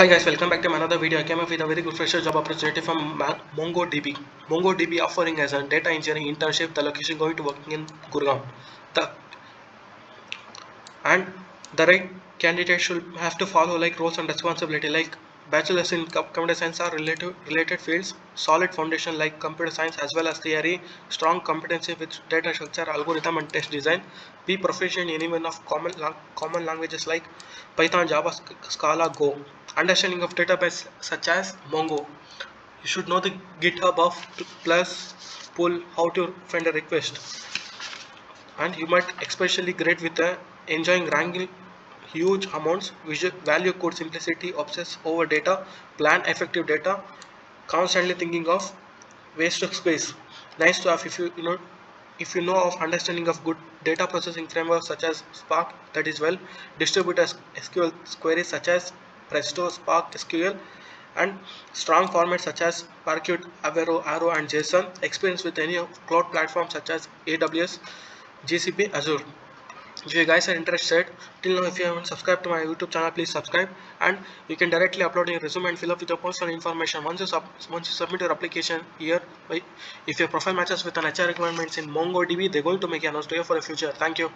Hi guys, welcome back to another video. I came up with a very good fresher job opportunity from MongoDB. MongoDB offering as a data engineering internship. The location going to working in Gurgaon. The right candidate should have to follow like roles and responsibility like bachelor's in computer science are related fields, solid foundation like computer science as well as theory, strong competency with data structure, algorithm and test design, be proficient in any one of common languages like Python, Java, Scala, Go. Understanding of database such as Mongo. You should know the GitHub of plus pull, how to find a request, and you might especially great with enjoying wrangling huge amounts, visual value, code simplicity, obsess over data, plan effective data, constantly thinking of waste of space. Nice to have if you know of understanding of good data processing frameworks such as Spark, that is well, distributed SQL queries such as Presto, Spark, SQL, and strong formats such as Parquet, Avro, Arrow and JSON, experience with any cloud platform such as AWS, GCP, Azure. If you guys are interested, till now if you haven't subscribed to my YouTube channel, please subscribe, and you can directly upload your resume and fill up with your personal information. Once you submit your application here, if your profile matches with an HR requirements in MongoDB, they're going to make an announcement to you for the future. Thank you.